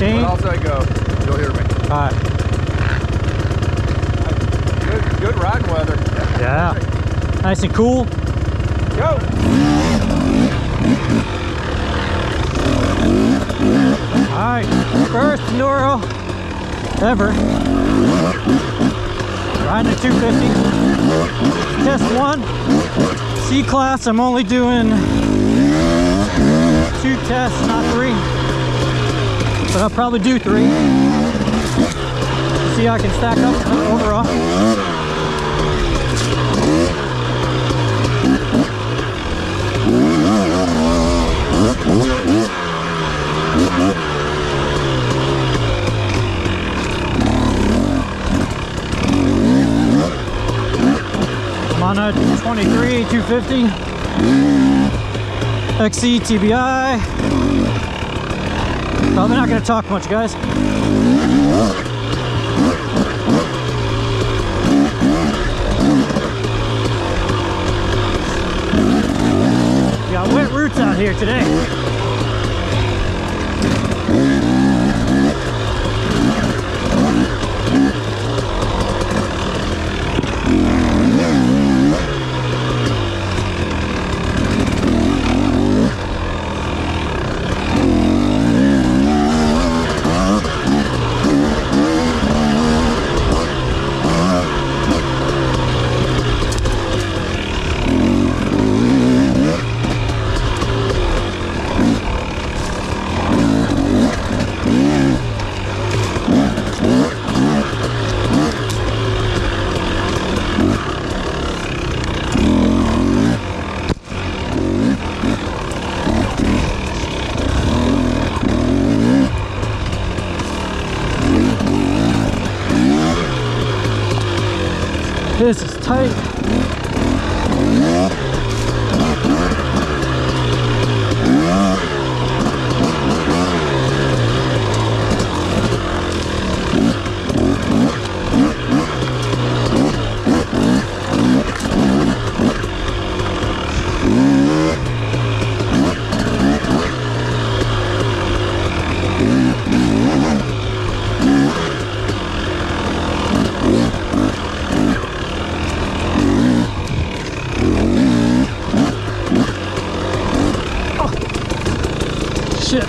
15. Where else I go, you'll hear me. All right. Good riding weather. Yeah. Perfect. Nice and cool. Go. All right. First enduro ever. Riding a 250. Test one. C class. I'm only doing 2 tests, not 3. But I'll probably do 3. See how I can stack up overall. I'm on a 23 250 XC TBI. Probably not going to talk much, guys. Got wet roots out here today. This is tight. Shit. Oh,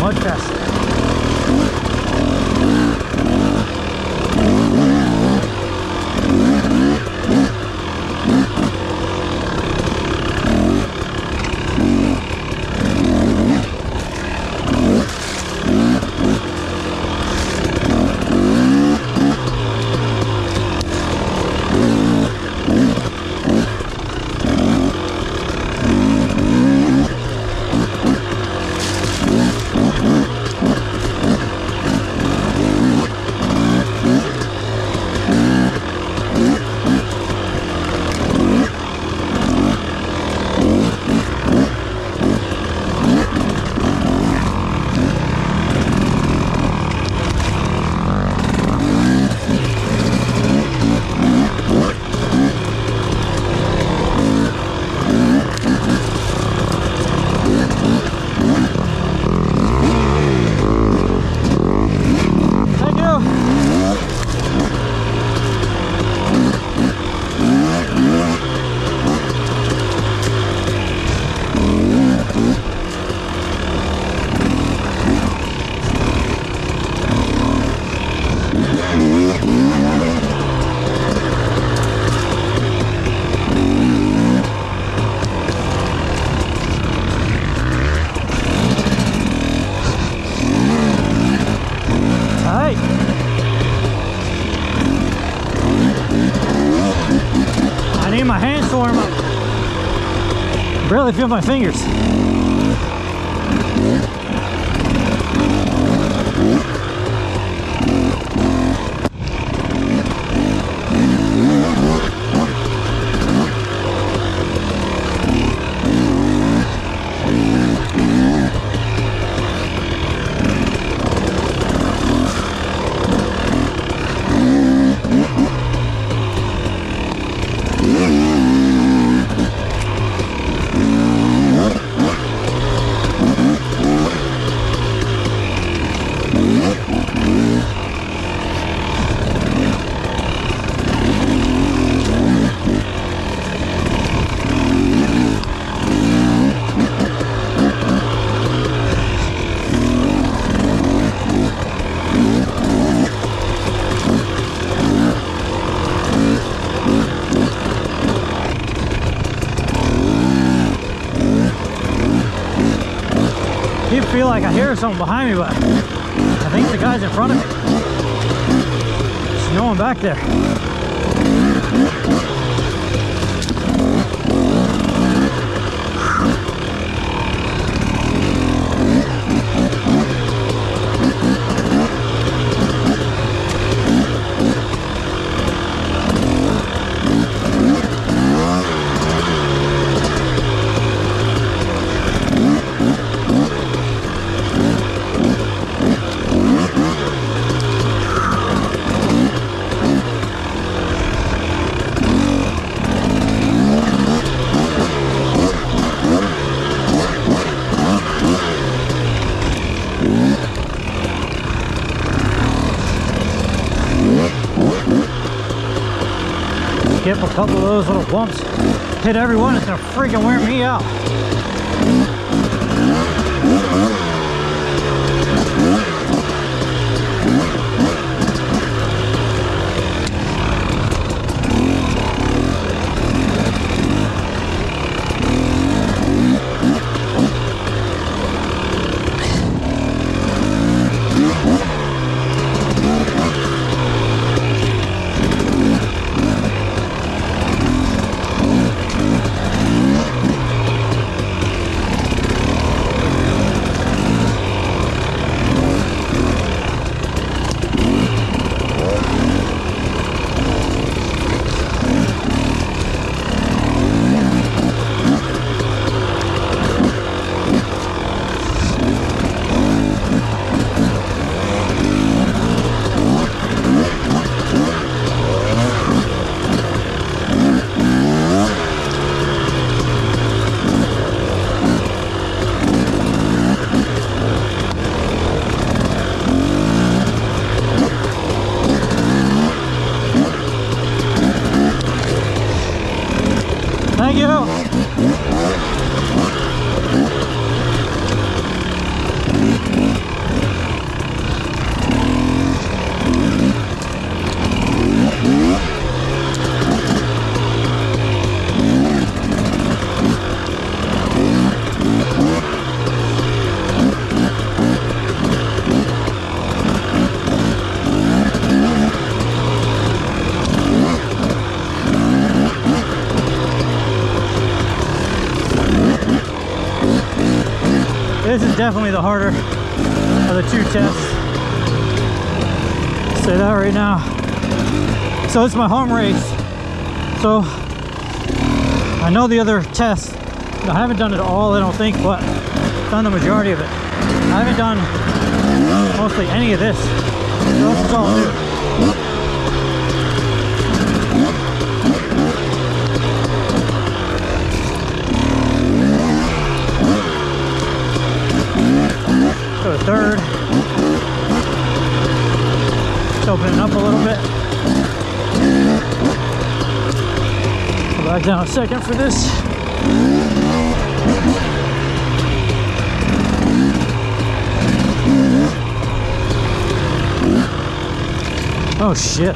mud fest. My hands to warm up. Barely feel my fingers. feel like I hear something behind me, but I think the guy's in front of me. There's no one back there. Get a couple of those little bumps, hit every one, it's gonna freaking wear me out. Thank you. This is definitely the harder of the two tests. I'll say that right now. So it's my home race. So I know the other tests. I haven't done it all, I don't think, but I've done the majority of it. I haven't done mostly any of this. So this is all new. The third. Just open it up a little bit. Go back down a second for this. Oh shit.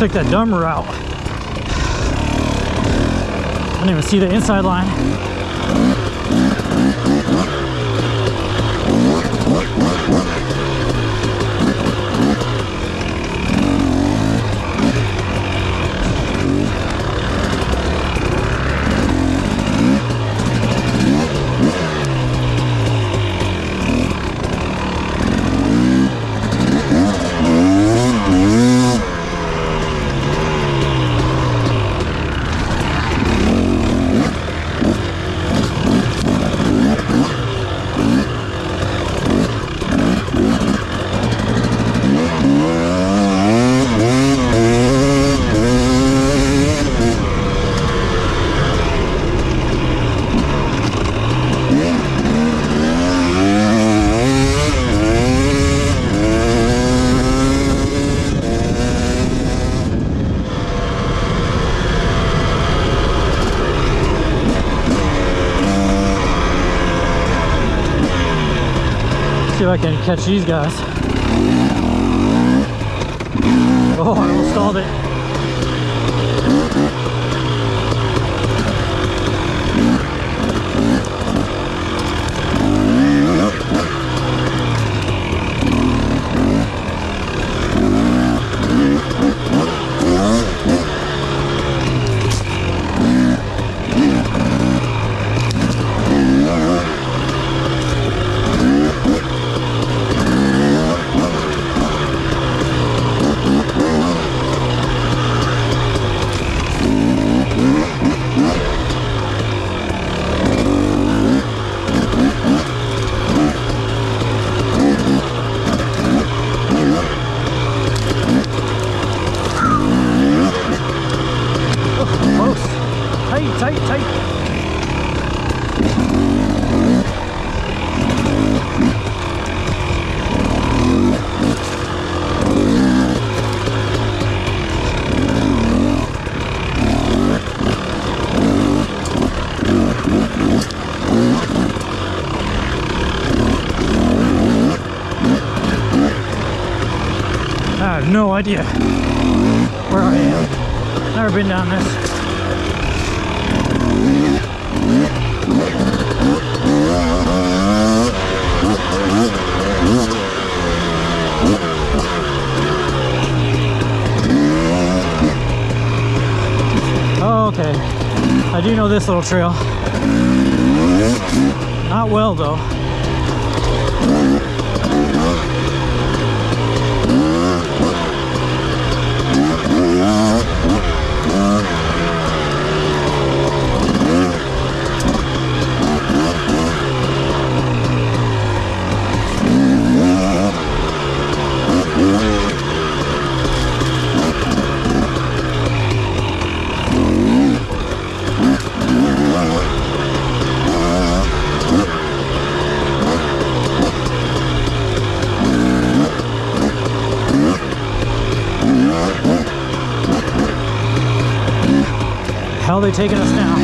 Took that dumb route. I didn't even see the inside line. See if I can catch these guys. Oh, I almost stalled it. Take. I have no idea where I am. Never been down this. Oh, okay. I do know this little trail. Not well though. How are they taking us now?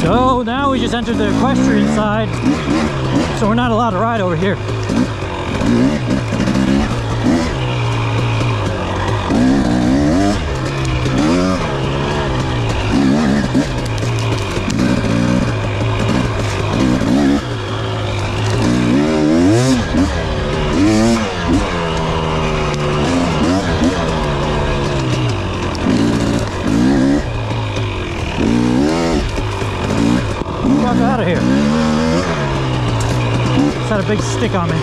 So now we just entered the equestrian side, so we're not allowed to ride over here. Out of here. It's had a big stick on me.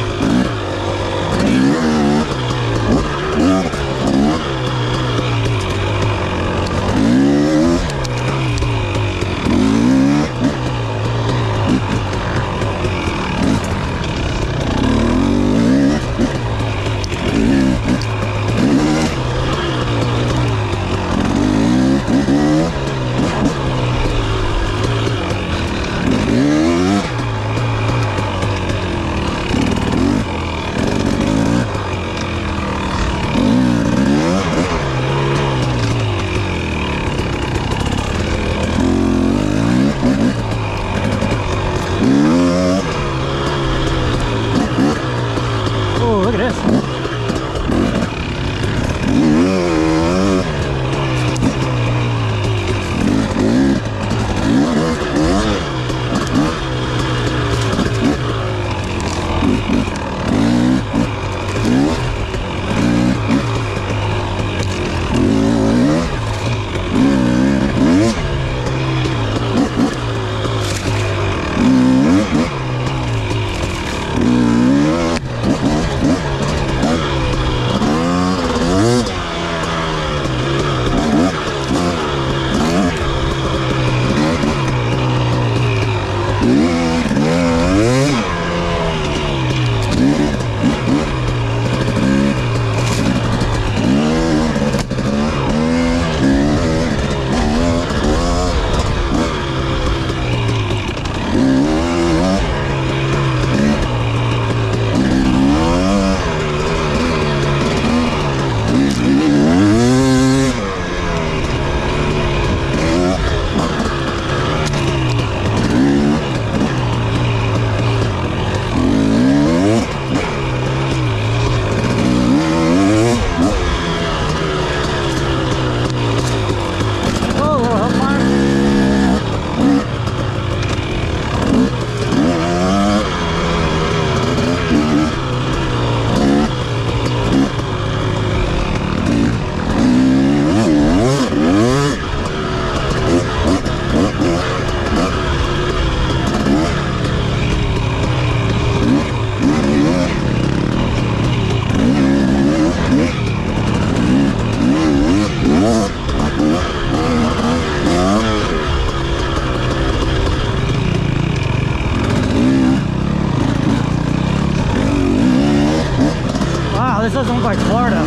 owned by Florida.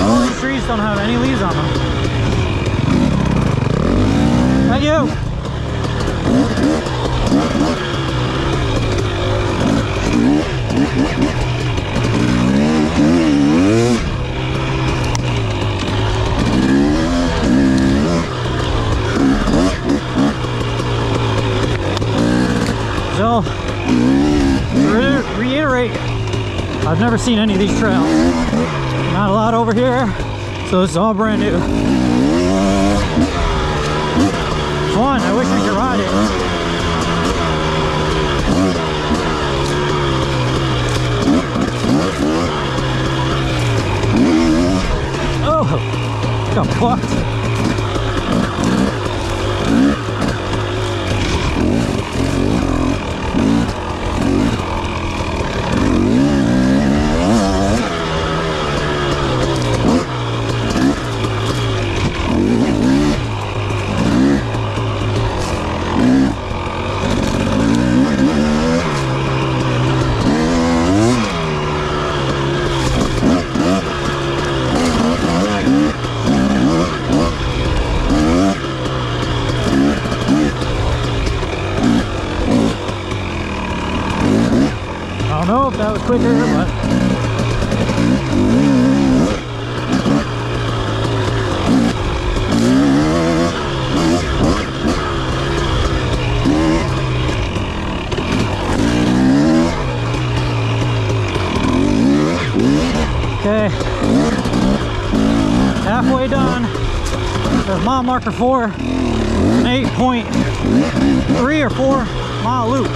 All these trees don't have any leaves on them. Thank you. So, to reiterate, I've never seen any of these trails. Not a lot over here, so it's all brand new. One, I wish we could ride it. Oh, got blocked. That was quicker, but okay, halfway done. There's mile marker 4, an 8.3 or 4 mile loop.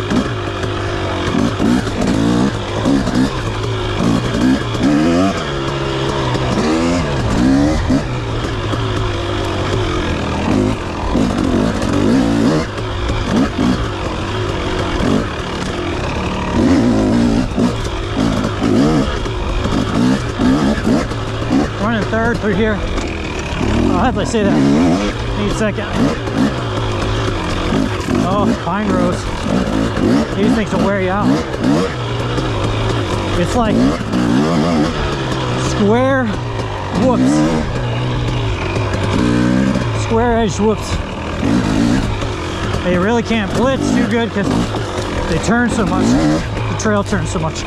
Running third through here. I'll have to say that. Need second. Oh, pine grows. These things will wear you out. It's like square whoops. Square edge whoops. They really can't blitz too good because they turn so much. The trail turns so much.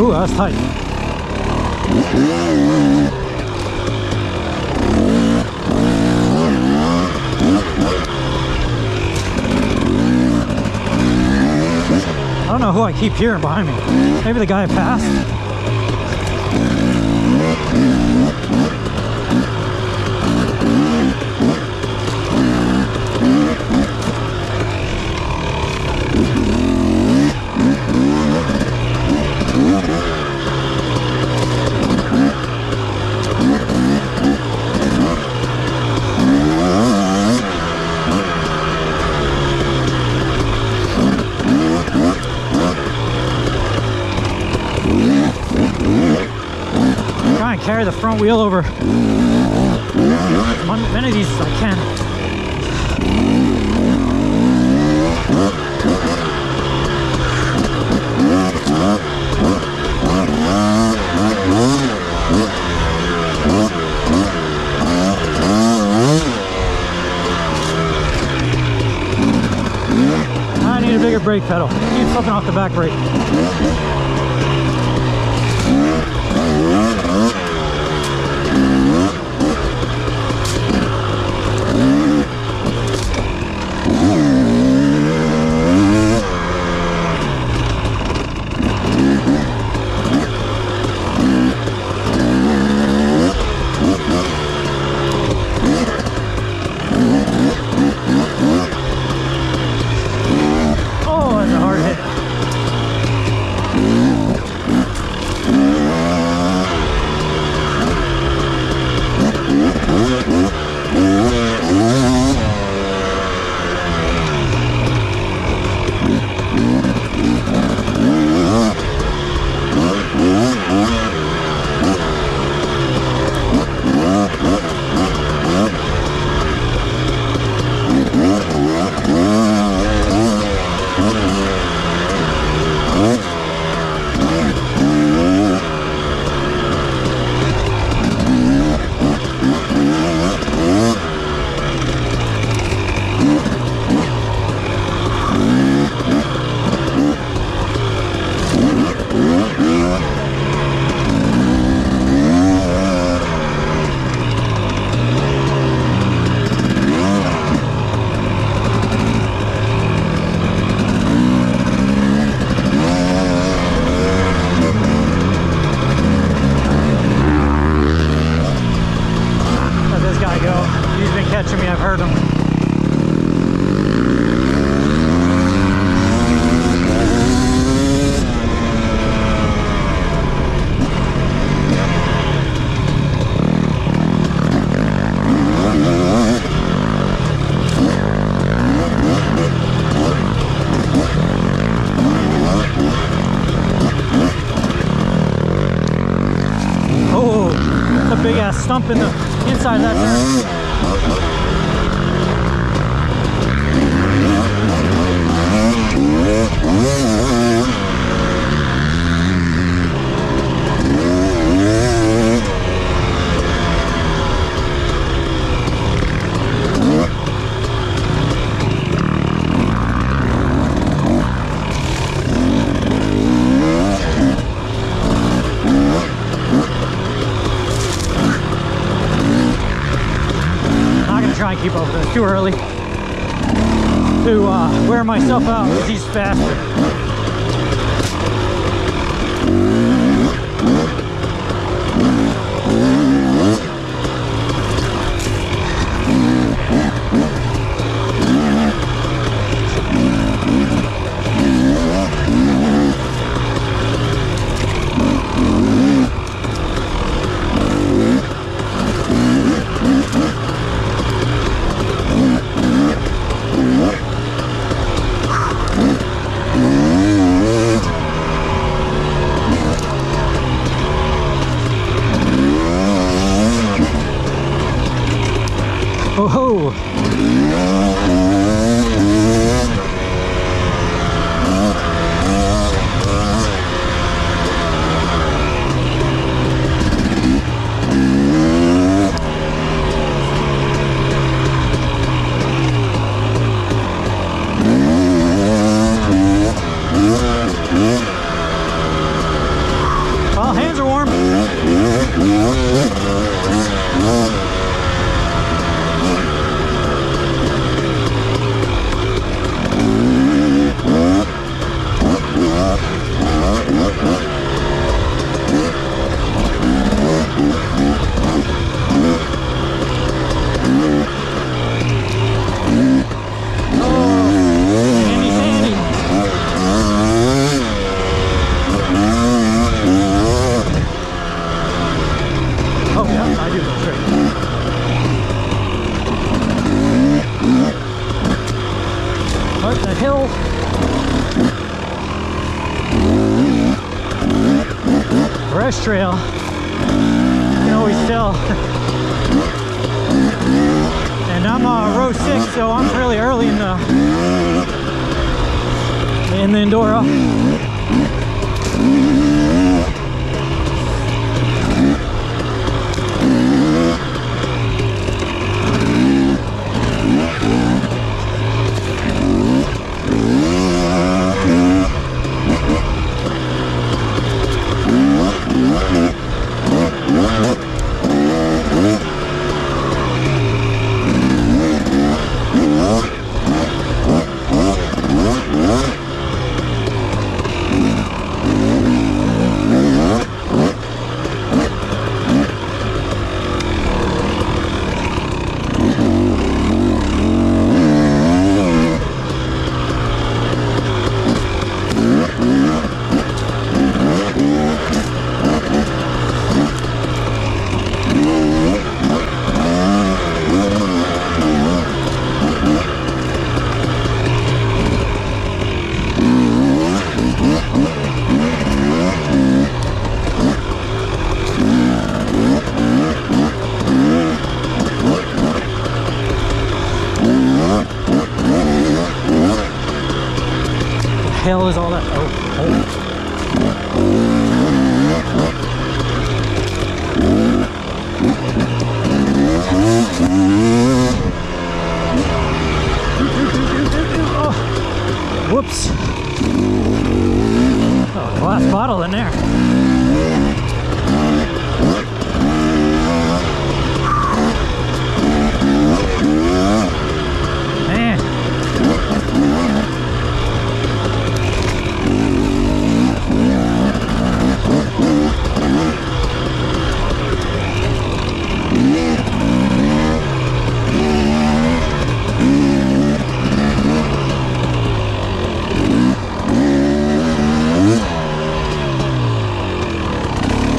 Ooh, that's tight. I don't know who I keep hearing behind me. Maybe the guy passed. Carry the front wheel over. Many of these I can. I need a bigger brake pedal. I need something off the back brake. that stump in the inside of that try and keep up with it. It's too early to wear myself out because he's faster. Oh-ho! Oh, hands are warm! Fresh trail, you can always tell. And I'm row 6, so I'm really early in the Enduro. Hell is all that? Oh. Whoops. Oh, last bottle in there.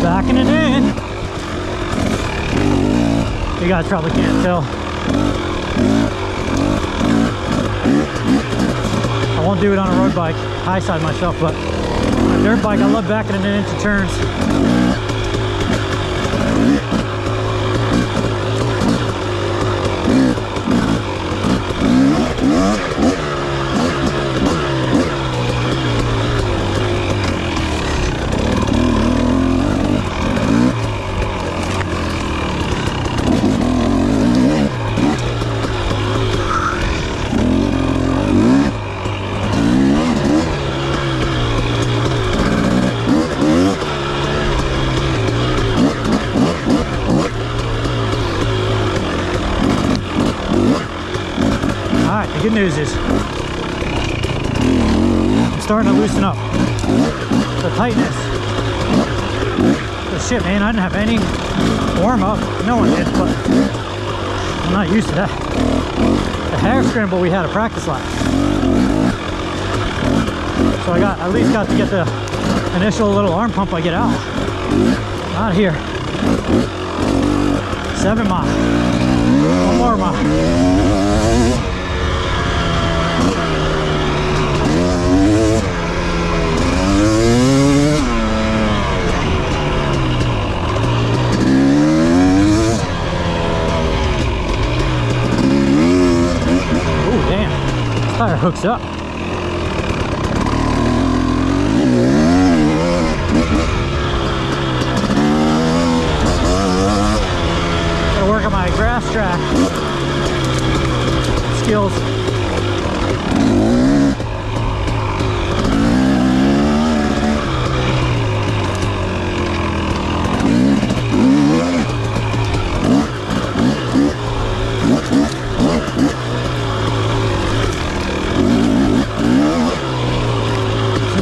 Backing it in. You guys probably can't tell. I won't do it on a road bike, high side myself, but on a dirt bike I love backing it into turns. good news is it's starting to loosen up. The tightness. But shit, man, I didn't have any warm up. No one did, but I'm not used to that. The hair scramble we had a practice lap. So I got at least got to get the initial little arm pump I get out. Not here. 7 miles. 1 more mile. Tire hooks up. Gotta work on my grass track skills.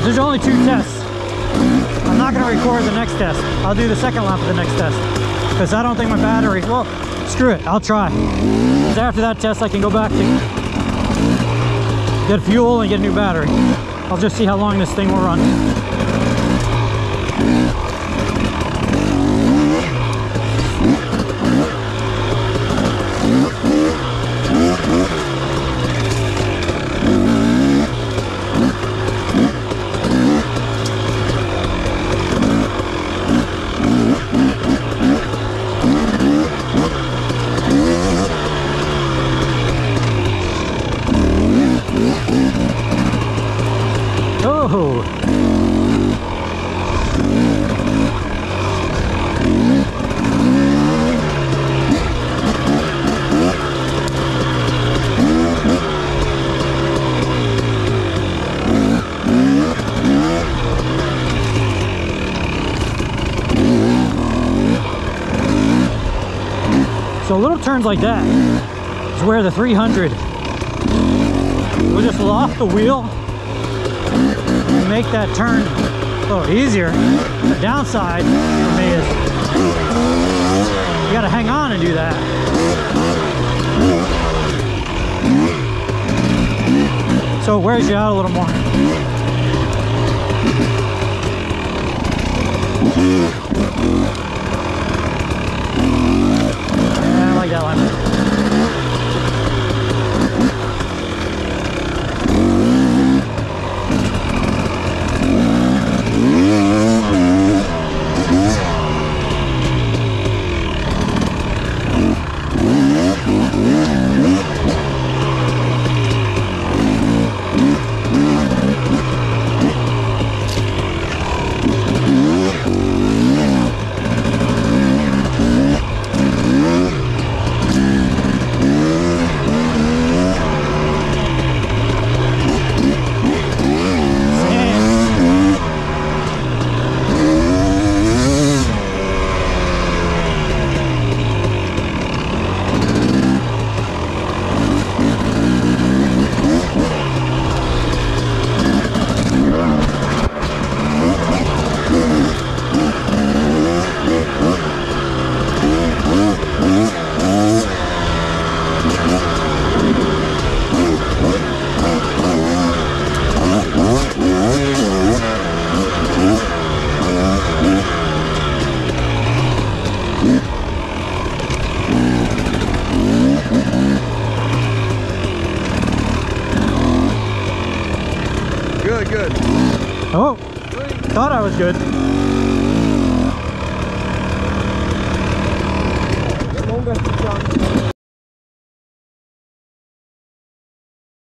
There's only 2 tests. I'm not going to record the next test. I'll do the second lap of the next test because I don't think my battery, well, screw it, I'll try. Because after that test I can go back to get fuel and get a new battery. I'll just see how long this thing will run. So little turns like that is where the 300 will just lock the wheel and make that turn a little easier. The downside for me is you gotta hang on and do that. So it wears you out a little more. That line. Good. Oh, thought I was good.